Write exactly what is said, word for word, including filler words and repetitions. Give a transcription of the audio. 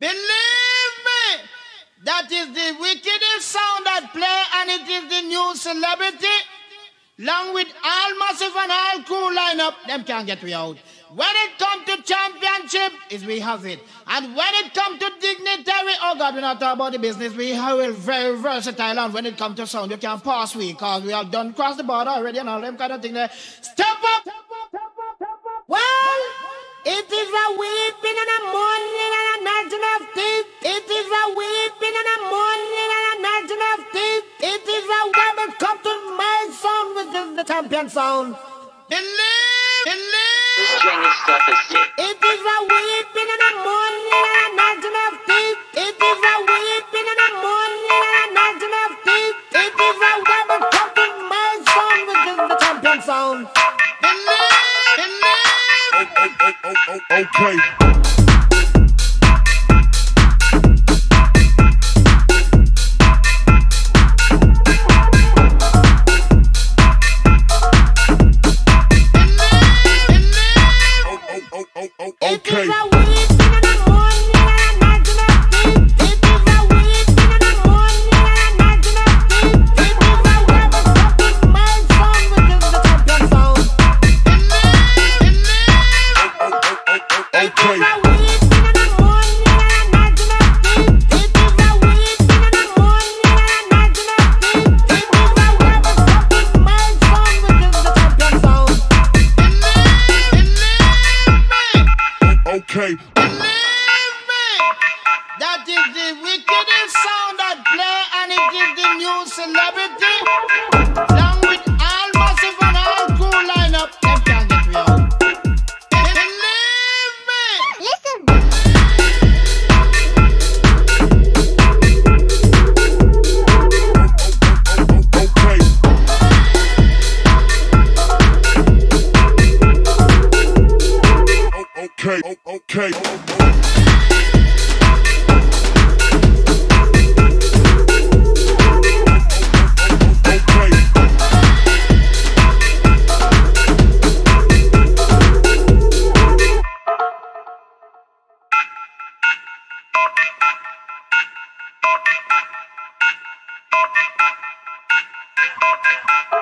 Believe me, that is the wickedest sound at play, and it is the new celebrity. Along with all Massive and all Cool lineup, them can't get we out. When it comes to championship, is we have it. And when it comes to dignitary, oh God, we're not talking about the business. We are very versatile, and when it comes to sound, you can pass we, because we have done cross the border already and all them kind of thing there. Step up! Step up, step up, step up. Well, it is a weeping and a mourning and a gnashing of teeth. It is a weeping and a mourning and a gnashing of teeth. It is a when it comes to my sound, which is the champion sound. Believe! Believe! This strange stuff is sick. It is a weeping and a mourning and a gnashing of teeth. It is a weeping and a mourning and a gnashing of teeth. It is a when it comes to my sound, which is the champion sound. Believe! Believe! Oh, oh, oh, oh, oh, oh, okay. You